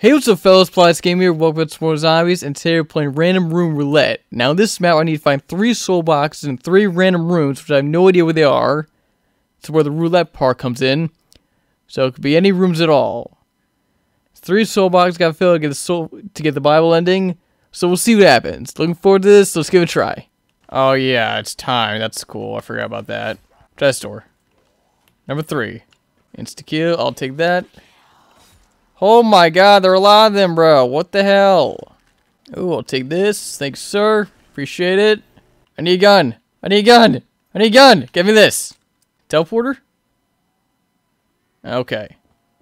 Hey, what's up fellas, Plierless Gaming here, welcome to more zombies, and today we're playing Random Room Roulette. Now in this map I need to find 3 soul boxes and 3 random rooms, which I have no idea where they are. It's where the roulette part comes in. So it could be any rooms at all. 3 soul boxes got filled to get the soul to get the Bible ending. So we'll see what happens. Looking forward to this, let's give it a try. Oh yeah, it's time. That's cool. I forgot about that. Try store. Number 3. Insta-kill, I'll take that. Oh my god, there are a lot of them, bro. What the hell? Ooh, I'll take this. Thanks, sir. Appreciate it. I need a gun. I need a gun. I need a gun. Give me this. Teleporter? Okay.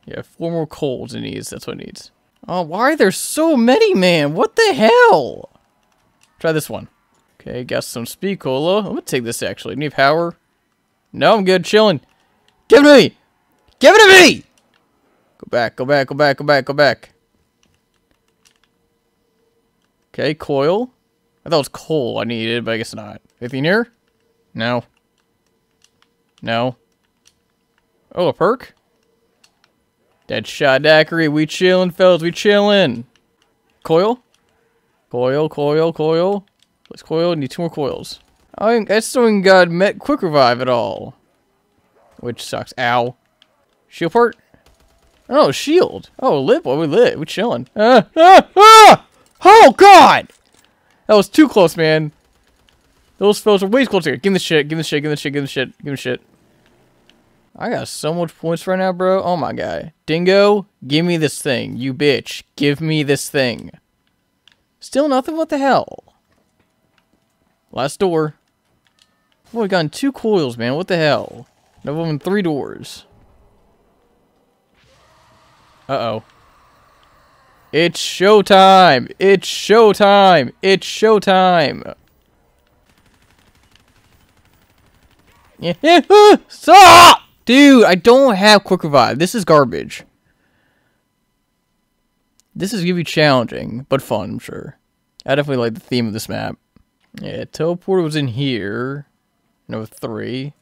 Yeah, 4 more coals it needs. That's what it needs. Oh, why are there so many, man? What the hell? Try this one. Okay, got some speed cola. I'm gonna take this, actually. Need power? No, I'm good. Chilling. Give it to me. Give it to me! Go back, go back, go back, go back, go back. Okay, coil. I thought it was coal I needed, but I guess not. Anything here? No. No. Oh, a perk? Deadshot Daiquiri, we chillin', fellas, we chillin'. Coil? Coil, coil, coil. Let's coil, need 2 more coils. I still ain't got met quick revive at all. Which sucks. Ow. Shield part? Oh, shield. Oh, lit, boy, we lit. We chillin'. Oh, God! That was too close, man. Those fellas are way closer. Give me the shit, give me the shit, give me the shit, give me the shit, give me the shit. I got so much points right now, bro. Oh, my God. Dingo, give me this thing. You bitch. Give me this thing. Still nothing? What the hell? Last door. Boy, we got 2 coils, man. What the hell? Another one in 3 doors. Uh-oh. It's showtime! It's showtime! It's showtime! Yeah. Stop! Dude, I don't have quick revive. This is garbage. This is gonna be challenging, but fun, I'm sure. I definitely like the theme of this map. Yeah, teleporter was in here. Number 3.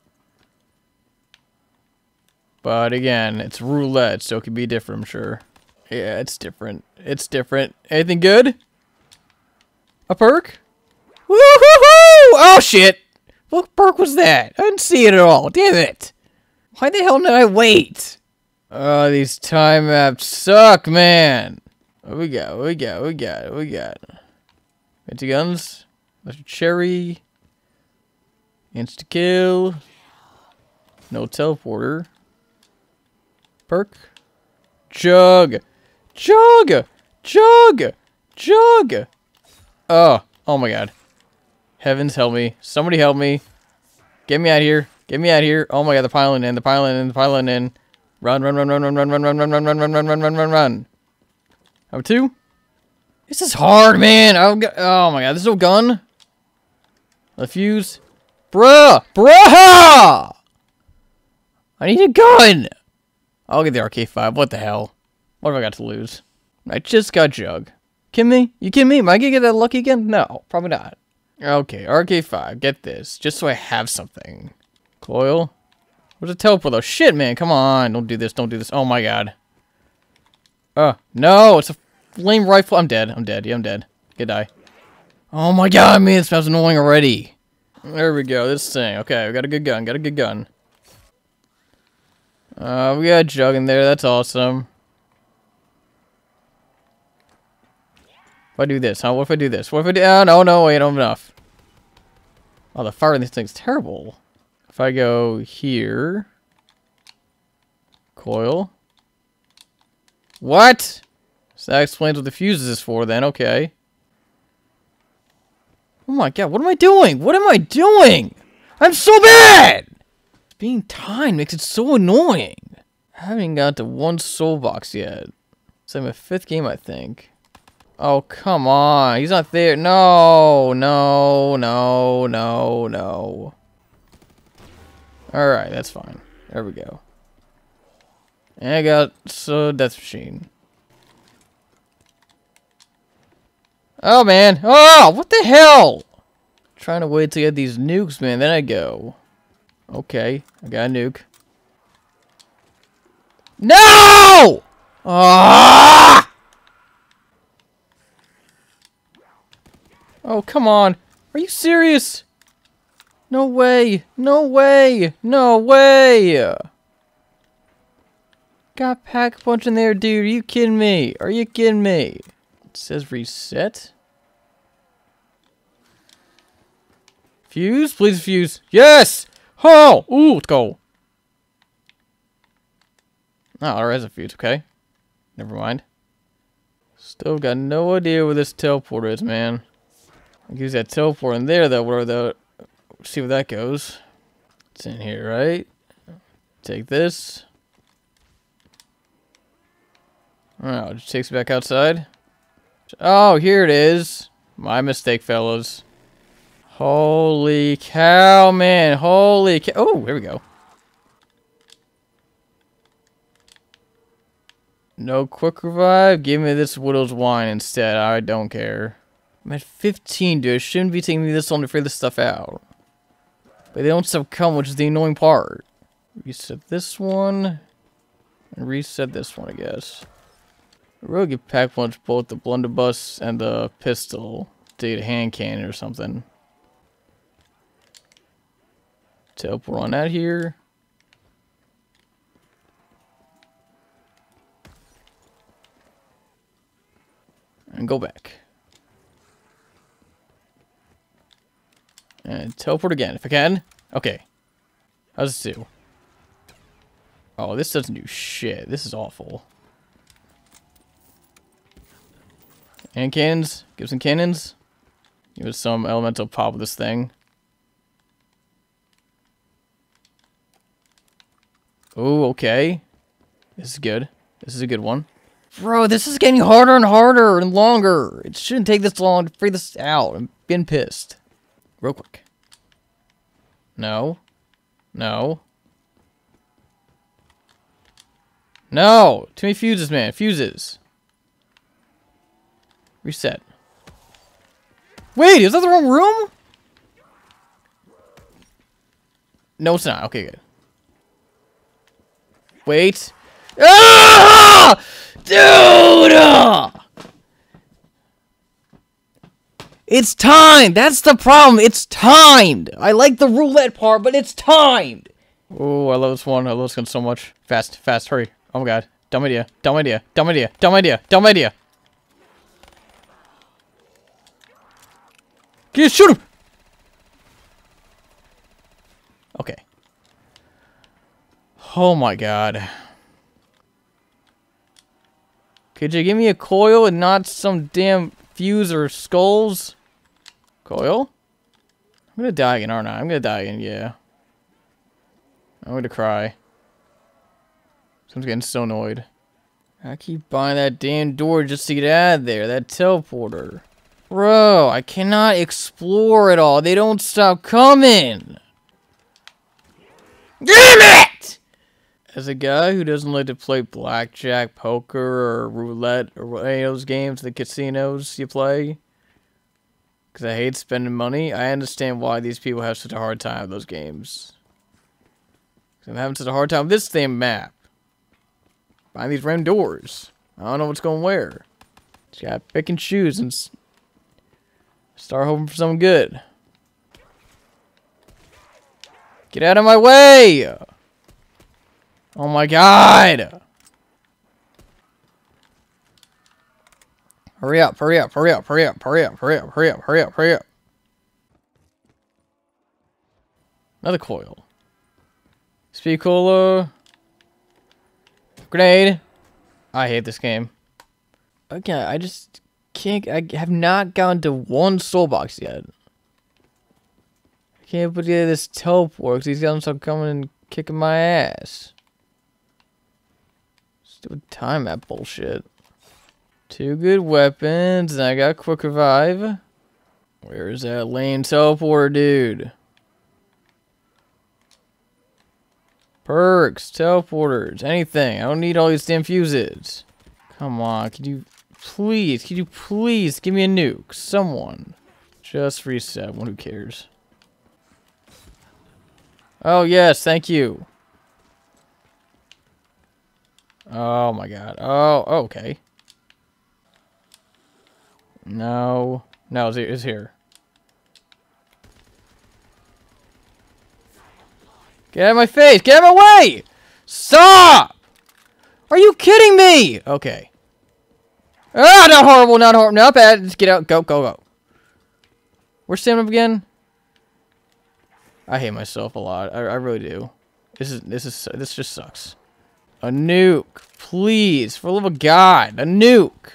But again, it's roulette, so it could be different, I'm sure. Yeah, it's different. It's different. Anything good? A perk? Woo-hoo-hoo! Oh, shit! What perk was that? I didn't see it at all. Damn it! Why the hell did I wait? Oh, these time maps suck, man. What we got? What we got? What we got? What we got? Empty guns. That's a cherry. Insta-kill. No teleporter. Perk. Jug. Jug. Jug. Jug. Oh. Oh my god. Heavens help me. Somebody help me. Get me out of here. Get me out of here. Oh my god, the piling in. The piling in. The piling in. Run, run, run, run, run, run, run, run, run, run, run, run, run, run, run, run, run. Number 2. This is hard, man. Oh my god, this is no gun. The fuse. Bruh. Bruh. I need a gun. I'll get the RK-5. What the hell? What have I got to lose? I just got jug. Kidding me? You kidding me? Am I gonna get that lucky again? No, probably not. Okay, RK-5. Get this. Just so I have something. Coil. Where's the teleport though? Shit, man. Come on. Don't do this. Don't do this. Oh my god. No. It's a flame rifle. I'm dead. I'm dead. Yeah, I'm dead. Good die. Oh my god, man. This sounds annoying already. There we go. This thing. Okay, we got a good gun. Got a good gun. We got a jug in there, that's awesome. If I do this, huh? What if I do this? What if I do... Oh, no, wait, I don't have enough. Oh, the fire in this thing's terrible. If I go here... Coil. What? So that explains what the fuse is for then, okay. Oh my god, what am I doing? What am I doing? I'm so bad! Being timed makes it so annoying. I haven't got to 1 soul box yet. It's like my 5th game, I think. Oh, come on. He's not there. No, no, no, no, no. Alright, that's fine. There we go. And I got so death machine. Oh, man. Oh, what the hell? Trying to wait to get these nukes, man. Then I go. Okay, I got a nuke. No! Ah! Oh, come on. Are you serious? No way. No way. No way. Got pack a punch in there, dude. Are you kidding me? Are you kidding me? It says reset. Fuse? Please fuse. Yes! Oh! Ooh, let's go. Oh, there is a fuse. Okay. Never mind. Still got no idea where this teleporter is, man. I'll use that teleport in there, though, where the... See where that goes. It's in here, right? Take this. Oh, it just takes me back outside. Oh, here it is. My mistake, fellas. Holy cow, man. Holy cow. Oh, here we go. No quick revive. Give me this Widow's Wine instead. I don't care. I'm at 15, dude. It shouldn't be taking me this long to figure this stuff out. But they don't still come, which is the annoying part. Reset this one. And reset this one, I guess. I really could pack punch both the blunderbuss and the pistol to get a hand cannon or something. Teleport on out here. And go back. And teleport again, if I can. Okay. How's this do? Oh, this doesn't do shit. This is awful. And cannons. Give some cannons. Give us some elemental pop with this thing. Oh, okay. This is good. This is a good one. Bro, this is getting harder and harder and longer. It shouldn't take this long to figure this out. I'm getting pissed. Real quick. No. No. No! Too many fuses, man. Fuses. Reset. Wait, is that the wrong room? No, it's not. Okay, good. Wait. Ah! Dude! It's timed! That's the problem! It's timed! I like the roulette part, but it's timed! Oh, I love this one. I love this one so much. Fast, fast, hurry. Oh my god. Dumb idea. Dumb idea. Dumb idea. Dumb idea. Dumb idea. Get shoot him! Okay. Oh my god. Could you give me a coil and not some damn fuse or skulls? Coil? I'm gonna die again, aren't I? I'm gonna die again, yeah. I'm gonna cry. Someone's getting so annoyed. I keep buying that damn door just to get out of there, that teleporter. Bro, I cannot explore at all. They don't stop coming. Damn it! As a guy who doesn't like to play blackjack, poker, or roulette, or any of those games, the casinos you play, because I hate spending money, I understand why these people have such a hard time with those games. Because I'm having such a hard time with this damn map. Behind these random doors. I don't know what's going where. Just gotta pick and choose and start hoping for something good. Get out of my way! Oh my god! Hurry up, hurry up, hurry up, hurry up, hurry up, hurry up, hurry up, hurry up, hurry up. Another coil. Speed cola. Grenade. I hate this game. Okay, I just can't. I have not gotten to one soul box yet. I can't put together this teleport because these guys are coming and kicking my ass. Stupid time map bullshit. Two good weapons, and I got quick revive. Where is that lame teleporter, dude? Perks, teleporters, anything. I don't need all these damn fuses. Come on, could you please give me a nuke? Someone. Just reset one, who cares? Oh, yes, thank you. Oh, my God. Oh, okay. No. No, it's here. Get out of my face! Get out of my way! Stop! Are you kidding me? Okay. Ah, not horrible, not horrible, not bad. Just get out, go, go, go. We're standing up again. I hate myself a lot. I really do. This just sucks. A nuke, please, for the love of God, a nuke.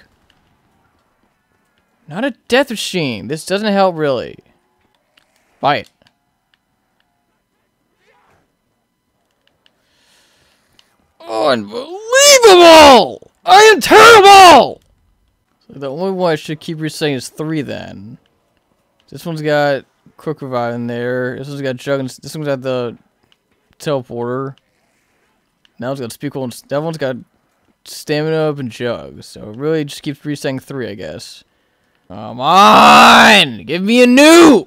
Not a death machine. This doesn't help really. Buy it. Unbelievable! I am terrible! So the only one I should keep resetting is 3 then. This one's got Quick Revive in there. This one's got Juggins. This one's got the Teleporter. Now it's got Speakable and that one's got Stamina Up and Jug. So it really just keeps resetting 3, I guess. Come on! Give me a nuke!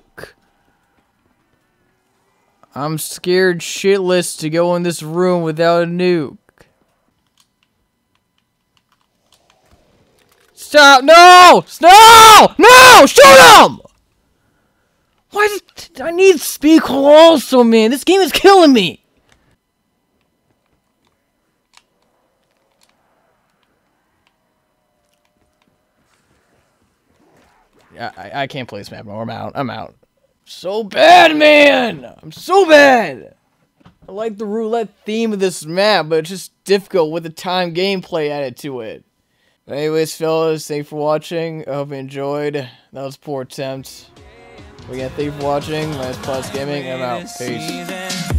I'm scared shitless to go in this room without a nuke. Stop! No! No! No! Shoot him! Why did I need Speakable also, man? This game is killing me. I can't play this map anymore. I'm out. I'm out. So bad, man! I'm so bad! I like the roulette theme of this map, but it's just difficult with the time gameplay added to it. But anyways, fellas, thank you for watching. I hope you enjoyed. That was a poor attempt. But again, thank you for watching. My name's Plierless Gaming, and I'm out. Peace.